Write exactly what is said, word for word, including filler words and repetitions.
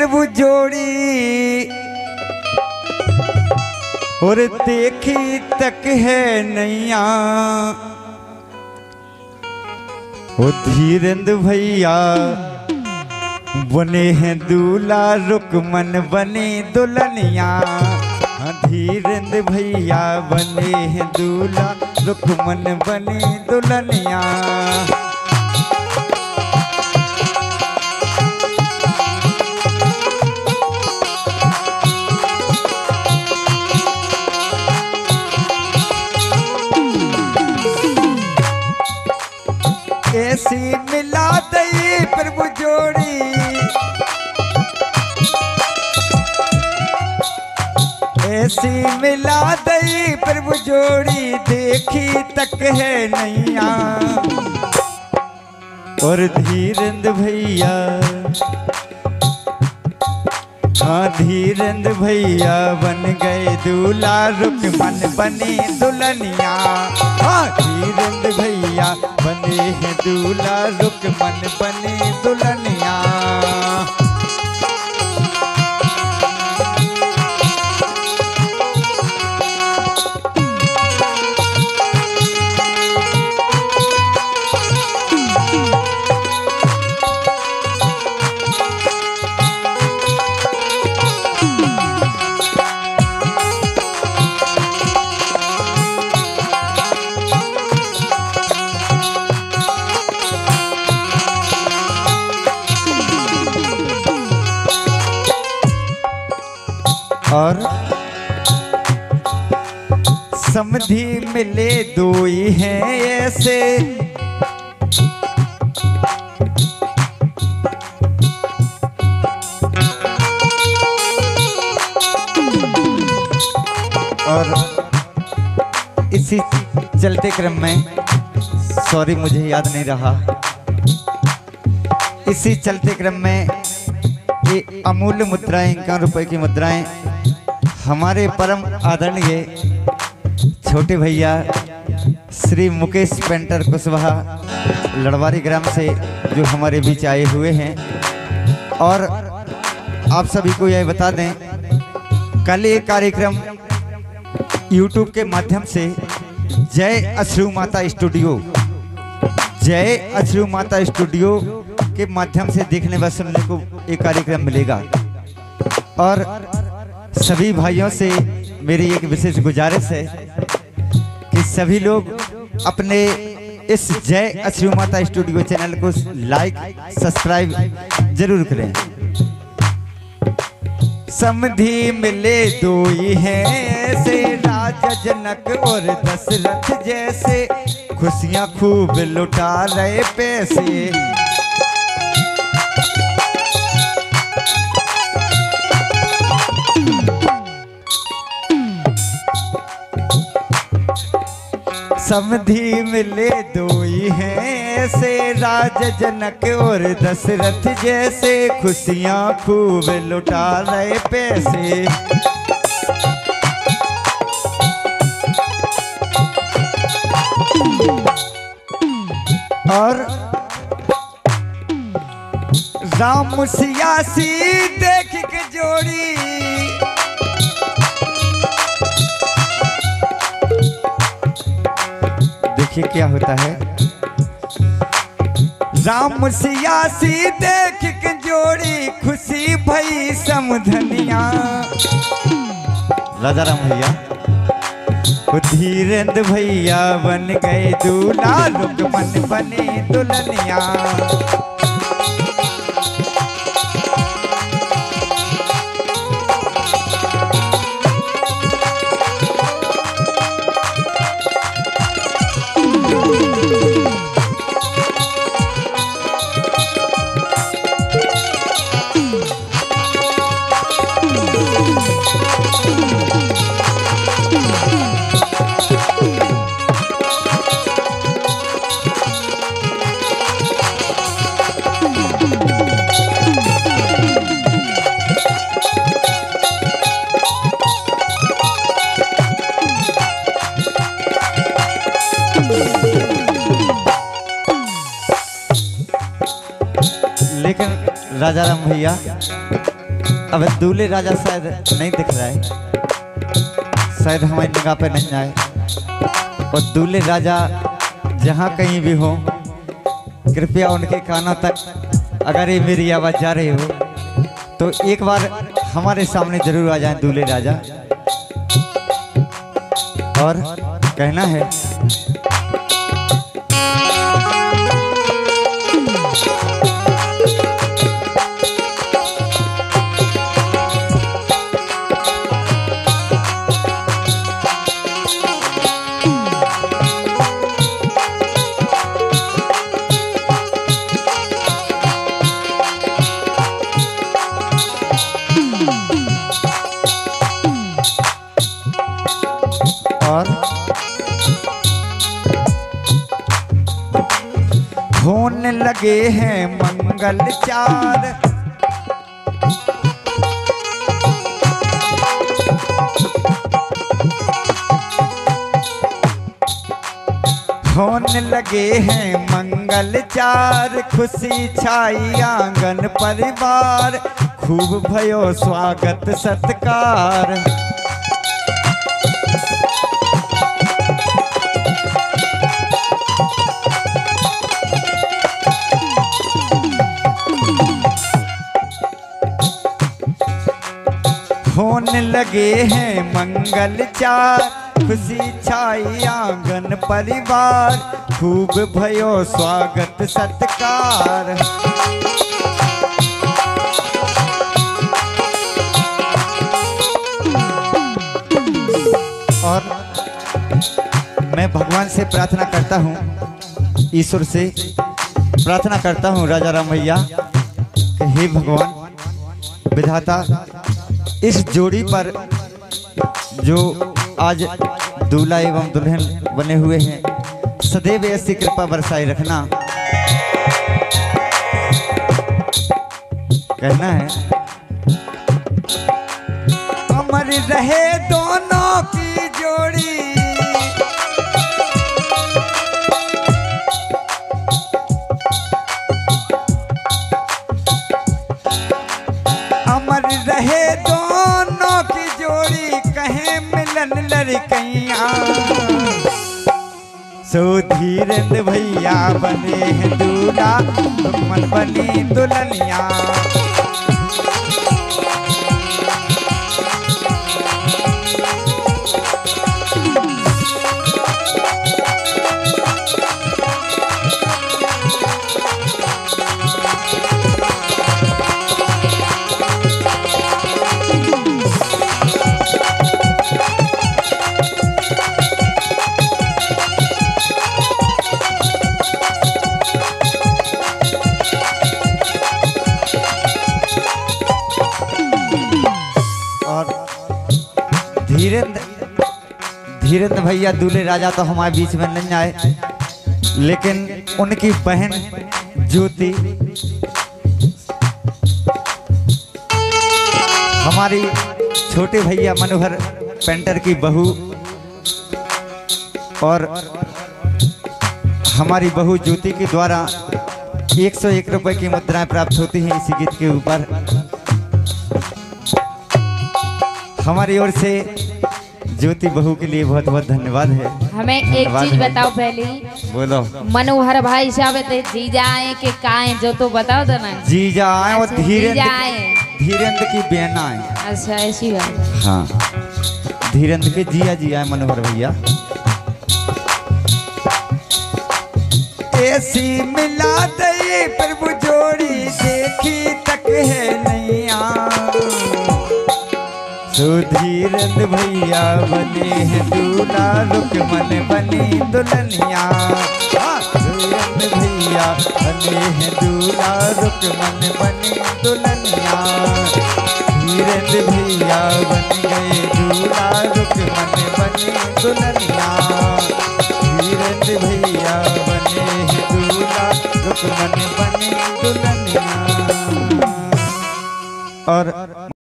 त्रिभुज जोड़ी और देखी तक है नैया ओ धीरेंद्र भैया बने हैं दूल्हा रुकमन बने दुल्हनिया। धीरेंद्र भैया बने हैं दूल्हा रुकमन बने दुल्हनिया। ऐसी मिला दई प्रभु जोड़ी ऐसी मिला दई प्रभु जोड़ी देखी तक है नैया और धीरेंद्र भैया। हाँ धीरेंद्र भैया बन गए दूल्हा रुकमन बने दुल्हनिया। हाँ धीरेंद्र भैया बने हैं दूल्हा रुकमन बने दुल्हनिया। और समधी मिले दो ही हैं ऐसे और इसी चलते क्रम में सॉरी मुझे याद नहीं रहा। इसी चलते क्रम में ये अमूल्य मुद्राएं इक्का रुपए की मुद्राएं हमारे परम आदरणीय छोटे भैया श्री मुकेश पेंटर कुशवाहा लड़वारी ग्राम से जो हमारे बीच आए हुए हैं। और आप सभी को यह बता दें कल ये कार्यक्रम यूट्यूब के माध्यम से जय अछ्रू माता स्टूडियो जय अछ्रू माता स्टूडियो के माध्यम से देखने व सुनने को एक कार्यक्रम मिलेगा। और सभी भाइयों से मेरी एक विशेष गुजारिश है कि सभी लोग अपने इस जय अछ्रू माता स्टूडियो चैनल को लाइक सब्सक्राइब जरूर करें। समधी मिले दो ही हैं ऐसे राजा जनक और दशरथ जैसे खुशियां खूब लुटा रहे पैसे। समधी मिले दो ही हैं ऐसे राजा जनक और दशरथ जैसे खुशियां खूब लुटा रहे पैसे। और राम सियासी देख के जोड़ी देखिए क्या होता है। राम सियासी देख के जोड़ी खुशी भई समधनिया। राजा राम भैया धीरेंद्र भैया बन गए दूल्हा रुकमन बने दुल्हनिया। लेकिन राजा राम भैया अब दूल्हे राजा शायद नहीं दिख रहा है, शायद हमारी निगाह पे नहीं आए। और दूल्हे राजा जहाँ कहीं भी हो, कृपया उनके कानों तक अगर ये मेरी आवाज़ जा रही हो तो एक बार हमारे सामने ज़रूर आ जाएं दूल्हे राजा। और कहना है होने लगे हैं मंगल चार, होने लगे हैं मंगल चार, खुशी छाई आंगन परिवार, खूब भयो स्वागत सत्कार। होने लगे हैं मंगल चार, खुशी छाई आंगन परिवार, खूब भयो स्वागत सत्कार। और मैं भगवान से प्रार्थना करता हूँ, ईश्वर से प्रार्थना करता हूँ राजा राम भैया, हे भगवान विधाता, इस जोड़ी पर जो आज दूल्हा एवं दुल्हन बने हुए हैं, सदैव ऐसी कृपा बरसाए रखना। कहना है अमर रहे दोनों की जोड़ी, अमर रहे दोनों लड़कियाँ। सो धीरन भैया बने हैं दूल्हा, मन बनी दुल्हनिया। धीरेन्द्र भैया दूल्हे राजा तो हमारे बीच में नहीं आए, लेकिन उनकी बहन ज्योति हमारी छोटे भैया मनोहर पेंटर की बहू, और हमारी बहू ज्योति के द्वारा एक सौ एक रुपए की मुद्राएं प्राप्त होती हैं इसी गीत के ऊपर। हमारी ओर से ज्योति बहू के लिए बहुत बहुत धन्यवाद है। हमें एक चीज बताओ, पहले बोलो मनोहर भाई साहब थे जीजा आए के काए, जो तो बताओ तो ना। जीजा आए और धीरेन्द्र धीरेन्द्र की बहन आए। अच्छा ऐसी बात। हाँ, धीरेन्द्र के जिया जी आए मनोहर भैया। ऐसी मिला दे प्रभु जोड़ी, देखी तक है नैया। धीरेन्द्र भैया बने हैं दूल्हा, रुक्मन बनी दुल्हनिया। धीरेन्द्र भैया बने हैं दूल्हा, रुक्मन बनी दुल्हनिया। धीरेन्द्र भैया बन गए दूल्हा, रुक्मन बनी दुल्हनिया। धीरेन्द्र भैया बने हैं दूल्हा, रुक्मन बनी दुल्हनिया। और